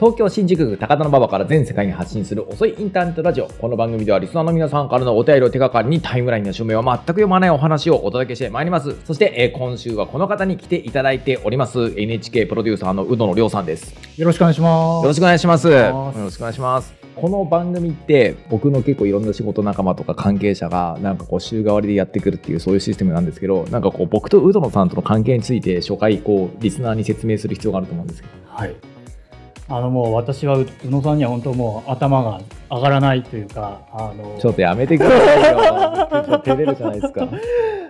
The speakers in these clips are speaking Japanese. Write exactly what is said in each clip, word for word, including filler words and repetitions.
東京新宿区高田馬場から全世界に発信する遅いインターネットラジオ。この番組ではリスナーの皆さんからのお便りを手がかりにタイムラインの署名を全く読まないお話をお届けしてまいります。そして、えー、今週はこの方に来ていただいております。 エヌエイチケー プロデューサーの宇野のりょうさんです。よろしくお願いします。よろしくお願いします。よろしくお願いします。この番組って僕の結構いろんな仕事仲間とか関係者がなんかこう週替わりでやってくるっていうそういうシステムなんですけど、なんかこう僕と宇野さんとの関係について初回こうリスナーに説明する必要があると思うんですけど、はい、あのもう私は宇野さんには本当もう頭が上がらないというか、あのちょっとやめてくださいよ。照れるじゃないですか。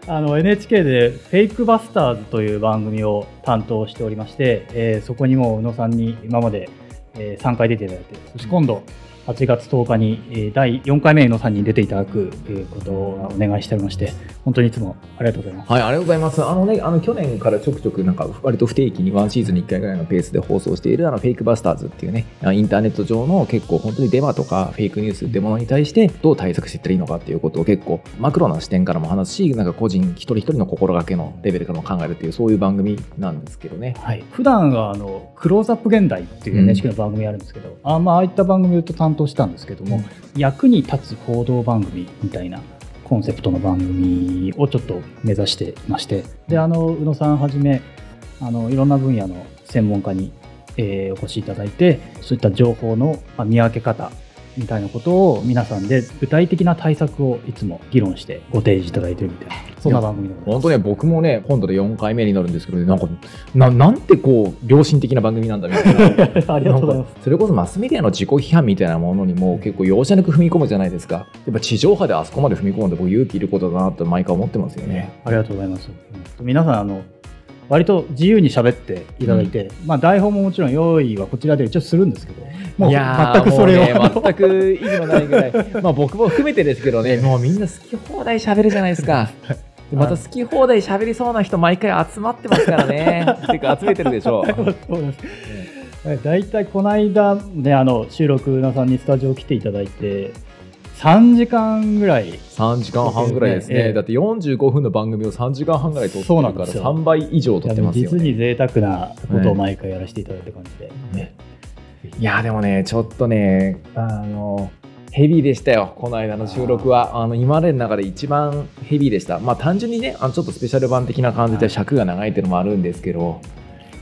あの エヌエイチケー でフェイクバスターズという番組を担当しておりまして、えー、そこにもう宇野さんに今までさんかい出ていただいて、そして今度はちがつとおかにだいよんかいめ宇野さんに出ていただくことをお願いしておりまして、本当にいつもありがとうございます。はい、ありがとうございます。あのね、あの去年からちょくちょくなんか割と不定期にワンシーズンにいっかいぐらいのペースで放送しているあのフェイクバスターズっていうね、インターネット上の結構本当にデマとかフェイクニュースってものに対してどう対策していったらいいのかっていうことを結構マクロな視点からも話すし、なんか個人一人一人の心がけのレベルからも考えるっていうそういう番組なんですけどね、はい、普段はあのクローズアップ現代っていう エヌエイチケー の番組あるんですけど、うん、あ、まあ、ああいった番組を担当したんですけども、役に立つ報道番組みたいなコンセプトの番組をちょっと目指してまして、であの宇野さんはじめあのいろんな分野の専門家に、えー、お越しいただいて、そういった情報の見分け方みたいなことを皆さんで具体的な対策をいつも議論してご提示いただいてるみたいな、そんな番組でございます。本当ね、僕もね今度でよんかいめになるんですけど、ね、なんか な, なんてこう良心的な番組なんだみたいな。ありがとうございます。それこそマスメディアの自己批判みたいなものにも結構容赦なく踏み込むじゃないですか。やっぱ地上波であそこまで踏み込んで僕勇気いることだなと毎回思ってますよね。ありがとうございます。皆さんあの割と自由に喋っていただいて、うん、まあ台本ももちろん用意はこちらで一応するんですけど、もう全くそれを、ね、全く意味のないぐらい、まあ僕も含めてですけどね、もうみんな好き放題喋るじゃないですか。また好き放題喋りそうな人毎回集まってますからね。てか集めてるでしょう。だいたいこの間ね、あの収録宇野さんにスタジオ来ていただいて。さんじかんぐらい、さんじかんはんぐらいですね、えー、だってよんじゅうごふんの番組をさんじかんはんぐらい撮ってるからさんばい以上撮ってますよね。実に贅沢なことを毎回やらせていただいた感じで、ね、いやでもねちょっとねあのヘビーでしたよこの間の収録は。あの今までの中で一番ヘビーでした。まあ単純にねあのちょっとスペシャル版的な感じで尺が長いっていうのもあるんですけど、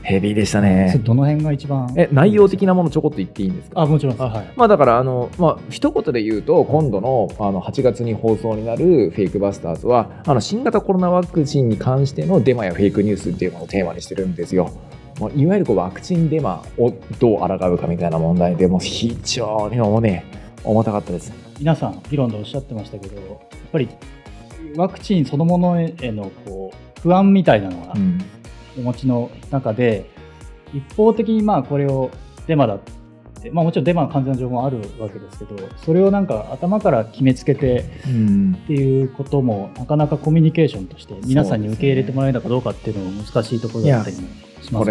ヘビーでしたね。どの辺が一番え内容的なものちょこっと言っていいんですか。あ、もちろん。あ、はい、まあだからあの、まあ、一言で言うと今度 の, あのはちがつに放送になるフェイクバスターズはあの新型コロナワクチンに関してのデマやフェイクニュースっていうのをテーマにしてるんですよ。まあ、いわゆるこうワクチンデマをどう抗うかみたいな問題でもう非常にもうね重たかったです。皆さん議論でおっしゃってましたけど、やっぱりワクチンそのものへのこう不安みたいなのが、うん、お持ちの中で一方的にまあこれをデマだって、まあ、もちろんデマの完全な情報もあるわけですけど、それをなんか頭から決めつけてっていうこともなかなかコミュニケーションとして皆さんに受け入れてもらえたかどうかっていうのも難しいところだったりします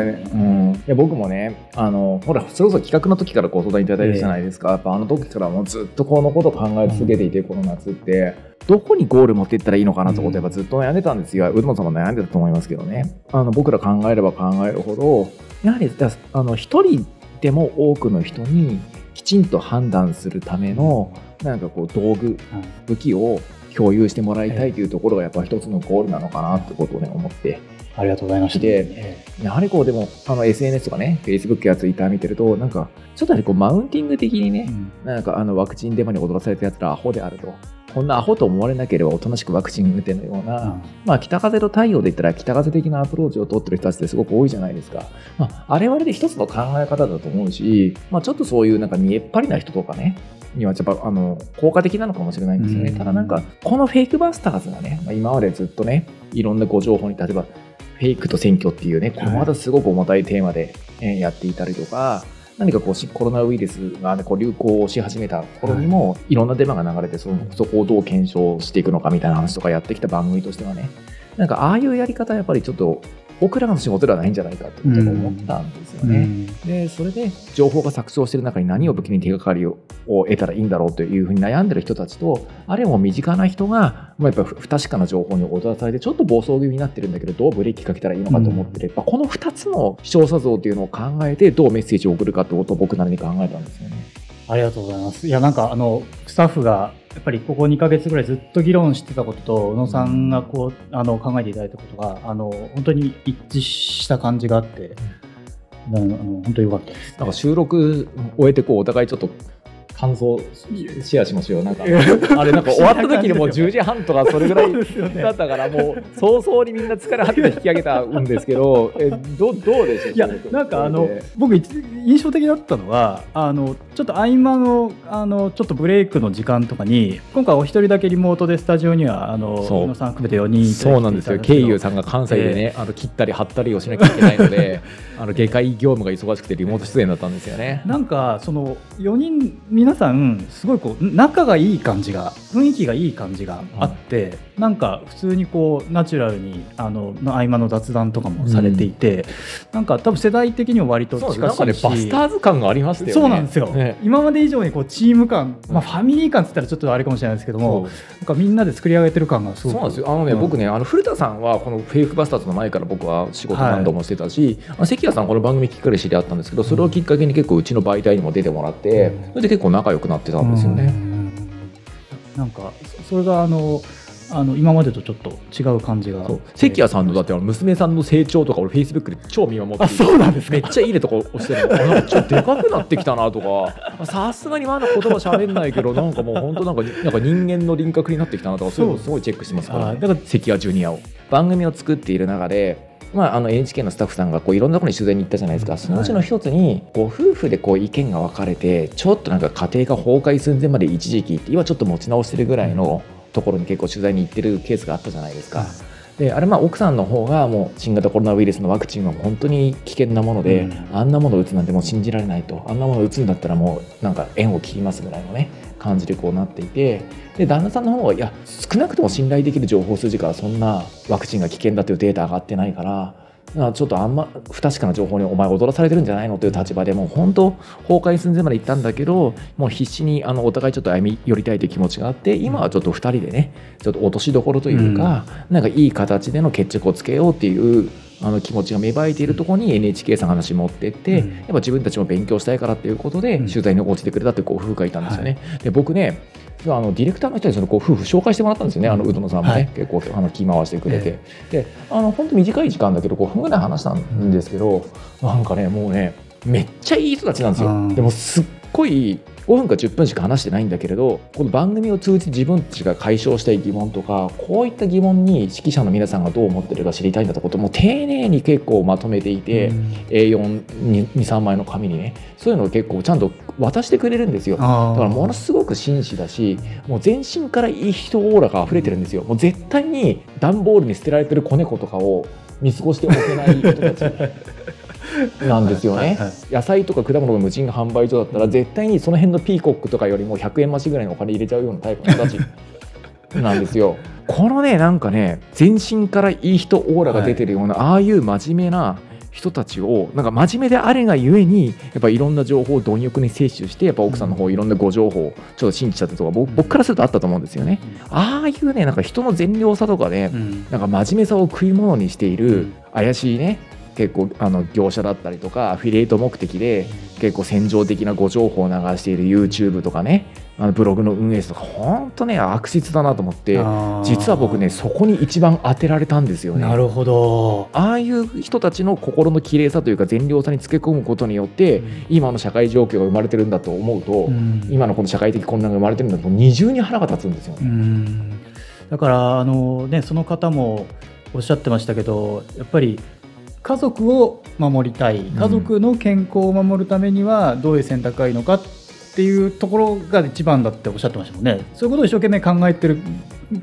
ね。うん、いや僕もねあのほらそれこそ企画の時からご相談いただいたじゃないですか、えー、やっぱあの時からもうずっとこのことを考え続けていて、うん、この夏ってどこにゴール持っていったらいいのかなってことをやっぱずっと悩んでたんですよ。宇野さんも悩んでたと思いますけどね。あの僕ら考えれば考えるほどやはりあの一人でも多くの人にきちんと判断するためのなんかこう道具、武器を共有してもらいたいというところがやっぱ一つのゴールなのかなってことをね思って。ありがとうございました。で、やはりこうでもあの エスエヌエス とかね、Facebook や Twitter 見てるとなんかちょっとやはりこうマウンティング的にね、うん、なんかあのワクチンデマに踊らされたやつらアホであると。こんなアホと思われなければおとなしくワクチン打てのような、うん、まあ、北風と太陽で言ったら北風的なアプローチを取ってる人たちってすごく多いじゃないですか。まあ、あれはあれで一つの考え方だと思うし、まあ、ちょっとそういうなんか見えっぱりな人とかねにはやっぱあの効果的なのかもしれないんですよね。ただなんかこのフェイクバスターズがね、まあ、今までずっとねいろんなご情報に例えばフェイクと選挙っていうねこれまたすごく重たいテーマでやっていたりとか、はい、何かこうコロナウイルスが、ね、こう流行し始めた頃にもいろんなデマが流れて そ, のそこをどう検証していくのかみたいな話とかやってきた番組としてはね、なんかああいうやり方はやっぱりちょっと僕らの仕事ではないんじゃないかってことを思ったんですよね、うん、でそれで情報が錯綜している中に何を武器に手がかりを得たらいいんだろうというふうに悩んでる人たちと、あるいはもう身近な人がやっぱ不確かな情報に踊らされてちょっと暴走気味になってるんだけど、どうブレーキかけたらいいのかと思ってれば、うん、このふたつの視聴者像というのを考えてどうメッセージを送るかってことを僕なりに考えたんですよね。ありがとうございます。いやなんかあのスタッフがやっぱりここにかげつぐらいずっと議論してたことと宇野さんがこうあの考えていただいたことがあの本当に一致した感じがあって、うん、あの本当に良かったです、ね、なんか収録終えてこうお互いちょっと感想シェアしましょう。なんかあれなんか終わった時にもうじゅうじはんとかそれぐらいだったから、もう早々にみんな疲れ果てて引き上げたんですけど、え ど, どうでしょう。いやなんかあの僕印象的だったのはあのちょっと合間 の, あのちょっとブレイクの時間とかに、今回お一人だけリモートでスタジオにはあの宇野さん含めてよにんいただいていたんですけど、そうなんですよ。慶友さんが関西でね、えー、あの切ったり貼ったりをしなきゃいけないのであの外科医業務が忙しくてリモート出演だったんですよね。なんかそのよにん皆さんすごいこう仲がいい感じが雰囲気がいい感じがあって、うん、なんか普通にこうナチュラルにあの合間の雑談とかもされていて、うん、なんか多分世代的にも割と近しいし、なんかね、バスターズ感がありましたよね。そうなんですよ、ね、今まで以上にこうチーム感、まあ、ファミリー感って言ったらちょっとあれかもしれないですけども、なんかみんなで作り上げてる感がすごく。そうなんですよ。あのね、うん、僕ねあの古田さんはこのフェイクバスターズの前から僕は仕事何度もしてたし、はい、関谷さんこの番組きっかけ知り合ったんですけど、それをきっかけに結構うちの媒体にも出てもらって、うん、それで結構仲良くなってたんですよね。なんかそれがあのあの今までとちょっと違う感じが。関谷さんのだって娘さんの成長とか俺フェイスブックで超見守って。あ、そうなんですか。めっちゃいいねとか押してる。あ、なんかちょっとでかくなってきたなとか、さすがにまだ言葉喋んないけどなんかもう本当なんかなんか人間の輪郭になってきたなとか、そういうのすごいチェックしてますから、ね。だから関谷ジュニアを番組を作っている中で。まあ、あの エヌエイチケー のスタッフさんがこういろんなところに取材に行ったじゃないですか。そのうちの一つにご夫婦でこう意見が分かれてちょっとなんか家庭が崩壊寸前まで一時期って今ちょっと持ち直してるぐらいのところに結構取材に行ってるケースがあったじゃないですか。であれまあ奥さんの方がもう新型コロナウイルスのワクチンは本当に危険なもので、あんなものを打つなんてもう信じられないと、あんなものを打つんだったらもうなんか縁を切りますぐらいのね感じでこうなっていて、で旦那さんの方はいや少なくとも信頼できる情報筋からそんなワクチンが危険だというデータ上がってないから。ちょっとあんま不確かな情報にお前踊らされてるんじゃないのという立場でもう本当崩壊寸前まで行ったんだけど、もう必死にあのお互いちょっと歩み寄りたいという気持ちがあって、今はちょっとふたりでねちょっと落としどころというか、うん、なんかいい形での決着をつけようっていうあの気持ちが芽生えているところに エヌエイチケー さんの話持ってって、うん、やっぱ自分たちも勉強したいからということで取材に応じてくれたというご夫婦がいたんですよね、はい、で僕ねあのディレクターの人にそのご夫婦紹介してもらったんですよね。あの宇野さんもね、はい、結構あの気回してくれて、えー、であの本当短い時間だけどごふんぐらい話したんですけど、うん、なんかねもうねめっちゃいい人たちなんですよ。でもすっごいごふんかじゅっぷんしか話してないんだけれど、この番組を通じて自分たちが解消したい疑問とかこういった疑問に指揮者の皆さんがどう思ってるか知りたいんだってことも丁寧に結構まとめていて、うん、エーよんにさんまいの紙にねそういうのを結構ちゃんと渡してくれるんですよ。だからものすごく紳士だし、もう全身からいい人オーラが溢れてるんですよ。もう絶対に段ボールに捨てられてる子猫とかを見過ごしておけない人たちなんですよね。野菜とか果物の無人販売所だったら絶対にその辺のピーコックとかよりもひゃくえん増しぐらいのお金入れちゃうようなタイプの人たちなんですよ。このねなんかね全身からいい人オーラが出てるような、はい、ああいう真面目な人たちをなんか真面目であれがゆえにやっぱいろんな情報を貪欲に摂取して、やっぱ奥さんの方いろんなご情報をちょっと信じちゃったとか、僕からするとあったと思うんですよね。ああいうねなんか人の善良さとかね、なんか真面目さを食い物にしている怪しいね結構あの業者だったりとかアフィリエイト目的で結構戦場的なご情報を流している YouTube とかね、あのブログの運営とか本当ね悪質だなと思って、実は僕ねそこに一番当てられたんですよね。なるほど。ああいう人たちの心の綺麗さというか善良さにつけ込むことによって、うん、今の社会状況が生まれてるんだと思うと、うん、今のこの社会的混乱が生まれてるんだと二重に腹が立つんですよね。うん、だからあの、ね、その方もおっしゃってましたけど、やっぱり家族を守りたい、家族の健康を守るためにはどういう選択がいいのかっていうところが一番だっておっしゃってましたもんね。そういうことを一生懸命考えてる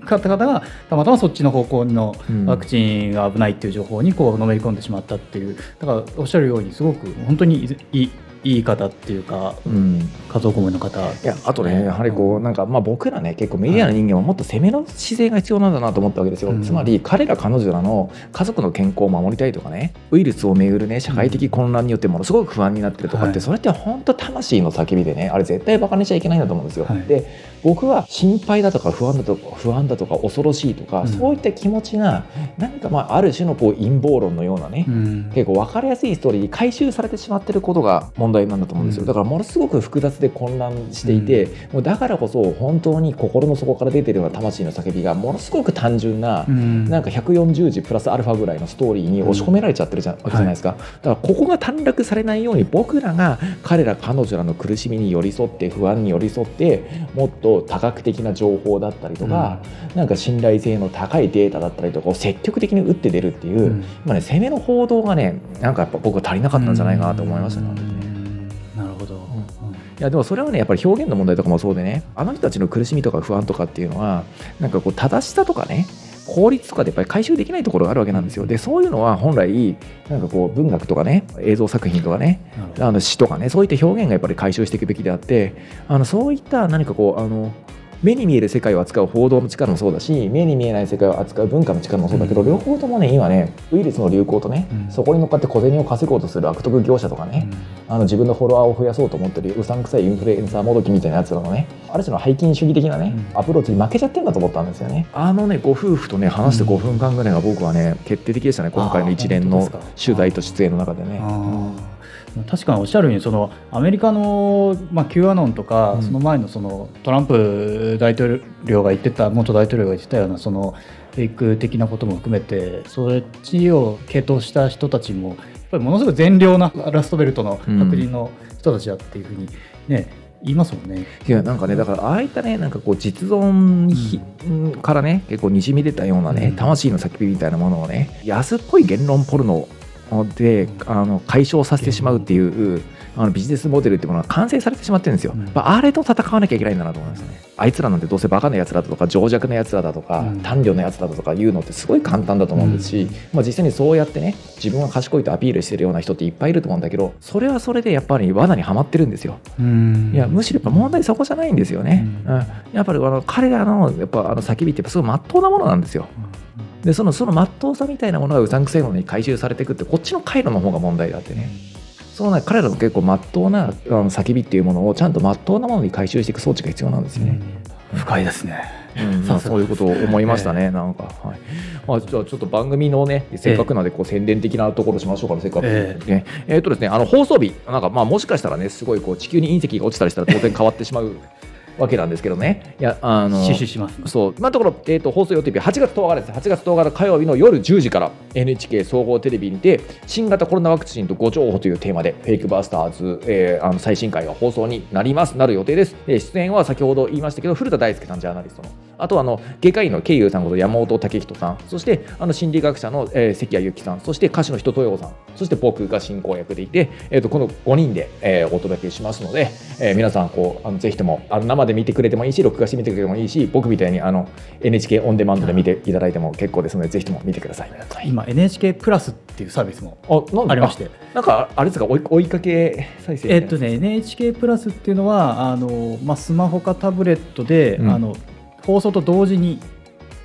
方々がたまたまそっちの方向のワクチンが危ないっていう情報にこうのめり込んでしまったっていう、だからおっしゃるようにすごく本当にいいいい方っていうか、うん、家族思いの方、いやあとねやはりこうなんか、まあ、僕らね結構メディアの人間はもっと攻めの姿勢が必要なんだなと思ったわけですよ、うん、つまり彼ら彼女らの家族の健康を守りたいとかね、ウイルスをめぐる、ね、社会的混乱によってものすごく不安になってるとかって、うん、それって本当魂の叫びでね、あれ絶対バカにしちゃいけないんだと思うんですよ、はい、で僕は心配だとか不安だとか不安だとか恐ろしいとか、うん、そういった気持ちが何かまあある種のこう陰謀論のようなね、うん、結構分かりやすいストーリーに回収されてしまってることが問題なんだと思うんですよ。だからものすごく複雑で混乱していて、うん、もうだからこそ本当に心の底から出てるような魂の叫びがものすごく単純な、うん、なんかひゃくよんじゅうじプラスアルファぐらいのストーリーに押し込められちゃってるじゃ、うん、わけじゃないですか、はい、だからここが短絡されないように僕らが彼ら彼女らの苦しみに寄り添って不安に寄り添ってもっと多角的な情報だったりとか、うん、なんか信頼性の高いデータだったりとかを積極的に打って出るっていう、うん、今ね攻めの報道がねなんかやっぱ僕は足りなかったんじゃないかなと思いましたね、うんうんいやでもそれはねやっぱり表現の問題とかもそうでね、あの人たちの苦しみとか不安とかっていうのはなんかこう正しさとかね法律とかでやっぱり回収できないところがあるわけなんですよ。でそういうのは本来なんかこう文学とかね映像作品とかねあの詩とかねそういった表現がやっぱり回収していくべきであって、あのそういった何かこうあの目に見える世界を扱う報道の力もそうだし目に見えない世界を扱う文化の力もそうだけど、うん、両方ともね今ねウイルスの流行とね、うん、そこに乗っかって小銭を稼ごうとする悪徳業者とかね、うん、あの自分のフォロワーを増やそうと思ってるうさんくさいインフルエンサーもどきみたいなやつらのねある種の背筋主義的なね、うん、アプローチに負けちゃってるんだと思ったんですよね。あのねご夫婦とね話してごふんかんぐらいが僕はね決定的でしたね、今回の一連の取材と出演の中でね。確かにおっしゃるようにそのアメリカの、まあ、Q アノンとか、うん、その前のそのトランプ大統領が言ってた元大統領が言ってたようなそのフェイク的なことも含めてそれっちを系統した人たちもやっぱりものすごい善良なラストベルトの白人の人たちだっていうふうにね、うん言いますもんね。いやなんかねだからああいったねなんかこう実存からね結構にじみ出たようなね、うん、魂の叫びみたいなものをね安っぽい言論ポルノであの解消させてしまうっていうあのビジネスモデルってものが完成されてしまってるんですよ、うんまあ、あれと戦わなきゃいけないんだなと思いますね。あいつらなんてどうせバカなやつらだとか情弱なやつらだとか、うん、短慮なやつらだとかいうのってすごい簡単だと思うんですし、うんまあ、実際にそうやってね自分は賢いとアピールしてるような人っていっぱいいると思うんだけど、それはそれでやっぱり罠にはまってるんですよ、うん、いやむしろやっぱ問題そこじゃないんですよね、うんうん、やっぱりあの彼らのやっぱあの叫びってやっぱすごい真っ当なものなんですよ、うんでそのその真っ当さみたいなものがうさんくさいものに回収されていくってこっちの回路の方が問題だってね、その中彼らの結構真っ当な叫びっていうものをちゃんと真っ当なものに回収していく装置が必要なんですよね、うん、深いですね、うんまあ、そういうことを思いましたね、えー、なんか、はいまあ、じゃあちょっと番組のねせっかくなんでこう宣伝的なところしましょうかね、せっかく、えーねえーっとですね、あの放送日なんかまあもしかしたらねすごいこう地球に隕石が落ちたりしたら当然変わってしまうわけなんですけどね。いやあの収集します、ね、そう今のところ、えー、と放送予定日はちがつとおかです。はちがつとおかの火曜日の夜じゅうじから エヌエイチケー 総合テレビにて新型コロナワクチンとご情報というテーマでフェイクバスターズ、えー、あの最新回が放送になりますなる予定です、えー、出演は先ほど言いましたけど古田大輔さんジャーナリストのあとあの外科医の慶友さんこと山本武人さん、そしてあの心理学者の、えー、関谷由紀さん、そして歌手の人とようさん、そして僕が進行役でいて、えー、とこのごにんで、えー、お届けしますので、えー、皆さんこうあのぜひともあの生で見てくれてもいいし録画してみてくれてもいいし僕みたいにあの エヌエイチケー オンデマンドで見ていただいても結構ですので、うん、ぜひとも見てください。今 エヌエイチケー プラスっていうサービスもありまして、なんかあれですか追い、追いかけ再生みたいな、えっとね、エヌエイチケー プラスっていうのはあの、まあ、スマホかタブレットで、うん、あの放送と同時に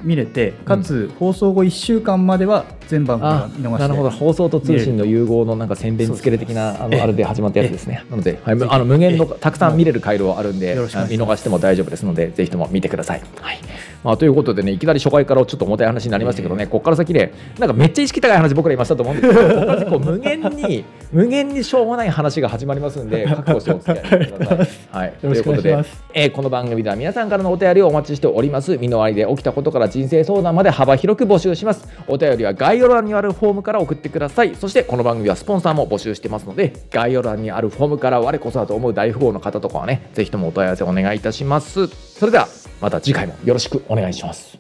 見れて、かつ放送後いっしゅうかんまでは全番組が見逃して、なるほど放送と通信の融合のなんか宣伝つける的なあのあれで始まったやつですね。なので、はい、あの無限のたくさん見れる回路はあるんで見逃しても大丈夫ですのでぜひとも見てください、はいまあ、ということでねいきなり初回からちょっと重たい話になりましたけどね、えー、ここから先ねなんかめっちゃ意識高い話僕ら今したと思うんですけどここからこう無限に無限にしょうもない話が始まりますんで覚悟してお付き合いください、はい、ということで、えー、この番組では皆さんからのお便りをお待ちしております。身の回りで起きたことから人生相談まで幅広く募集します。お便りは概要欄にあるフォームから送ってください。そしてこの番組はスポンサーも募集してますので概要欄にあるフォームから我こそはと思う大富豪の方とかはねぜひともお問い合わせお願いいたします。それではまた次回もよろしくお願いします。